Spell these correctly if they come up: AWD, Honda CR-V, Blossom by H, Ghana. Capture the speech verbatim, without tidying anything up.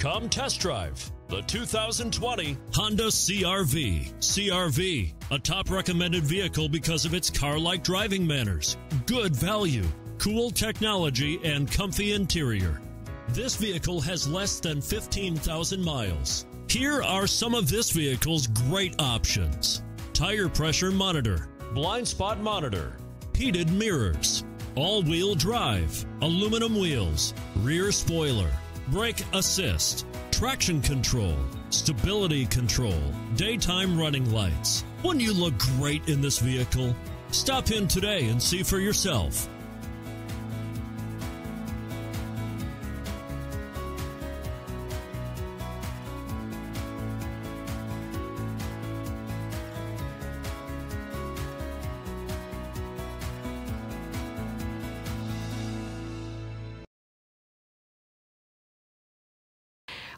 Come test drive the two thousand twenty Honda C R V. C R V, a top recommended vehicle because of its car-like driving manners, good value, cool technology, and comfy interior. This vehicle has less than fifteen thousand miles. Here are some of this vehicle's great options: tire pressure monitor, blind spot monitor, heated mirrors, all-wheel drive, aluminum wheels, rear spoiler, brake assist, traction control, stability control, daytime running lights. Wouldn't you look great in this vehicle? Stop in today and see for yourself.